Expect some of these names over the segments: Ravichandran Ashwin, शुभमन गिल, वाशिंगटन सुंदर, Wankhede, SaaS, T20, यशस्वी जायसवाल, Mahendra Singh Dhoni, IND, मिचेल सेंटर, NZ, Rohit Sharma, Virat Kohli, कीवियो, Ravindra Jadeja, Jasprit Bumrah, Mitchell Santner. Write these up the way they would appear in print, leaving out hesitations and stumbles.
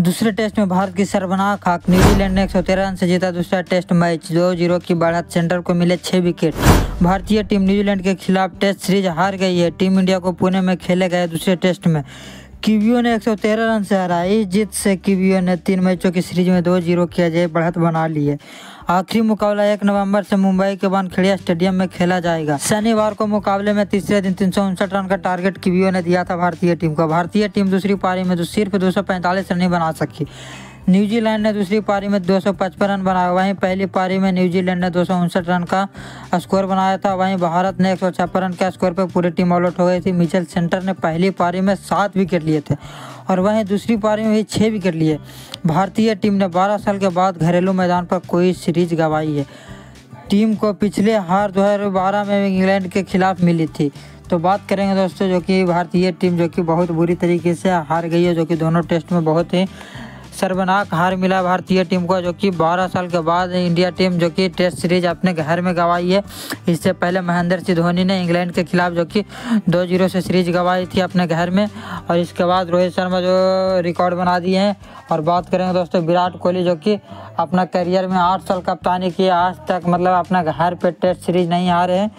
दूसरे टेस्ट में भारत की सर्वनाक हाक, न्यूजीलैंड ने 113 रन से जीता दूसरा टेस्ट मैच। 2-0 की बढ़त, सेंटर को मिले 6 विकेट। भारतीय टीम न्यूजीलैंड के खिलाफ टेस्ट सीरीज हार गई है। टीम इंडिया को पुणे में खेले गए दूसरे टेस्ट में कीवियो ने 113 रन से हराया। इस जीत से कीवियो ने 3 मैचों की सीरीज में 2-0 की अजय बढ़त बना ली है। आखिरी मुकाबला 1 नवंबर से मुंबई के वानखेड़े स्टेडियम में खेला जाएगा। शनिवार को मुकाबले में तीसरे दिन 359 रन का टारगेट कीवियो ने दिया था भारतीय टीम को। भारतीय टीम दूसरी पारी में सिर्फ 245 रन ही बना सकी। न्यूजीलैंड ने दूसरी पारी में 255 रन बनाए। वहीं पहली पारी में न्यूजीलैंड ने 259 रन का स्कोर बनाया था। वहीं भारत ने 156 रन के स्कोर पर पूरी टीम ऑल आउट हो गई थी। मिचेल सेंटर ने पहली पारी में 7 विकेट लिए थे और वहीं दूसरी पारी में भी 6 विकेट लिए। भारतीय टीम ने 12 साल के बाद घरेलू मैदान पर कोई सीरीज गंवाई है। टीम को पिछले हार 2012 में इंग्लैंड के खिलाफ मिली थी। तो बात करेंगे दोस्तों जो कि भारतीय टीम जो कि बहुत बुरी तरीके से हार गई है, जो कि दोनों टेस्ट में बहुत ही सर्वनाक हार मिला भारतीय टीम को, जो कि 12 साल के बाद इंडिया टीम जो कि टेस्ट सीरीज अपने घर में गंवाई है। इससे पहले महेंद्र सिंह धोनी ने इंग्लैंड के खिलाफ जो कि 2-0 से सीरीज गंवाई थी अपने घर में, और इसके बाद रोहित शर्मा जो रिकॉर्ड बना दिए हैं। और बात करेंगे दोस्तों विराट कोहली जो कि अपना करियर में 8 साल कप्तानी की, आज तक मतलब अपना घर पर टेस्ट सीरीज नहीं हारे हैं,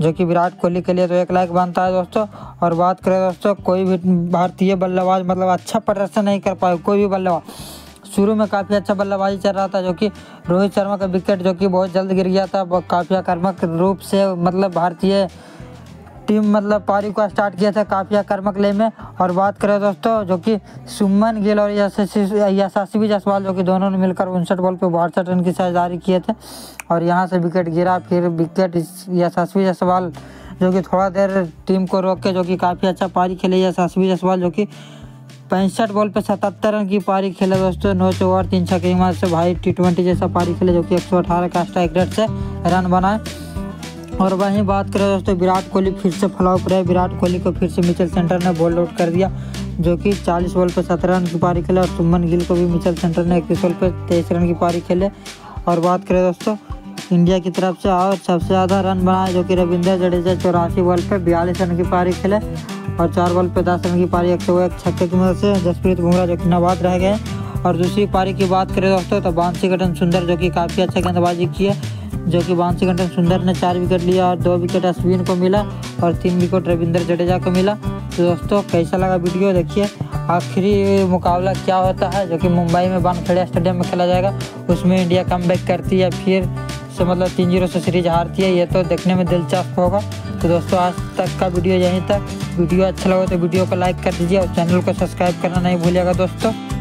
जो कि विराट कोहली के लिए तो एक लायक बनता है दोस्तों। और बात करें दोस्तों कोई भी भारतीय बल्लेबाज मतलब अच्छा प्रदर्शन नहीं कर पाए। कोई भी बल्लेबाज शुरू में काफ़ी अच्छा बल्लेबाजी चल रहा था, जो कि रोहित शर्मा का विकेट जो कि बहुत जल्द गिर गया था। काफ़ी आक्रामक रूप से मतलब भारतीय टीम मतलब पारी को स्टार्ट किया था काफ़ी आक्रामक ले में। और बात करें दोस्तों जो कि शुभमन गिल और यशस्वी जायसवाल जो कि दोनों ने मिलकर 59 बॉल पर 62 रन की साझेदारी किए थे, और यहां से विकेट गिरा। फिर विकेट यशस्वी जायसवाल जो कि थोड़ा देर टीम को रोक के जो कि काफ़ी अच्छा पारी खेले। यशस्वी जायसवाल जो कि 65 बॉल पर 77 रन की पारी खेले दोस्तों। 9 ओवर 3 छक्के के हिसाब से भाई T20 जैसा पारी खेले, जो कि 118 का स्ट्राइक रेट से रन बनाए। और वहीं बात करें दोस्तों विराट कोहली फिर से फलाव पर है। विराट कोहली को फिर से मिचेल सेंटर ने बोल्ड आउट कर दिया, जो कि 40 बॉल पर 17 रन की पारी खेले। और शुभमन गिल को भी मिचेल सेंटर ने 21 बॉल पर 23 रन की पारी खेले। और बात करें दोस्तों इंडिया की तरफ से और सबसे ज़्यादा रन बनाए, जो कि रविंद्र जडेजा 84 बॉल पर 42 रन की पारी खेले और 4 बॉल पर 10 रन की पारी 101 छक्के की मदद से जसप्रीत बुमराह जो कि नाबाद रह गए। और दूसरी पारी की बात करें दोस्तों तो वाशिंगटन सुंदर जो कि काफ़ी अच्छा गेंदबाजी की है, जो कि वाशिंगटन सुंदर ने 4 विकेट लिया और 2 विकेट अश्विन को मिला और 3 विकेट रविंद्र जडेजा को मिला। तो दोस्तों कैसा लगा वीडियो, देखिए आखिरी मुकाबला क्या होता है जो कि मुंबई में वानखेड़े स्टेडियम में खेला जाएगा। उसमें इंडिया कमबैक करती है फिर से मतलब 3-0 से सीरीज हारती है, ये तो देखने में दिलचस्प होगा। तो दोस्तों आज तक का वीडियो यहीं तक। वीडियो अच्छा लगा तो वीडियो को लाइक कर दीजिए और चैनल को सब्सक्राइब करना नहीं भूलिएगा दोस्तों।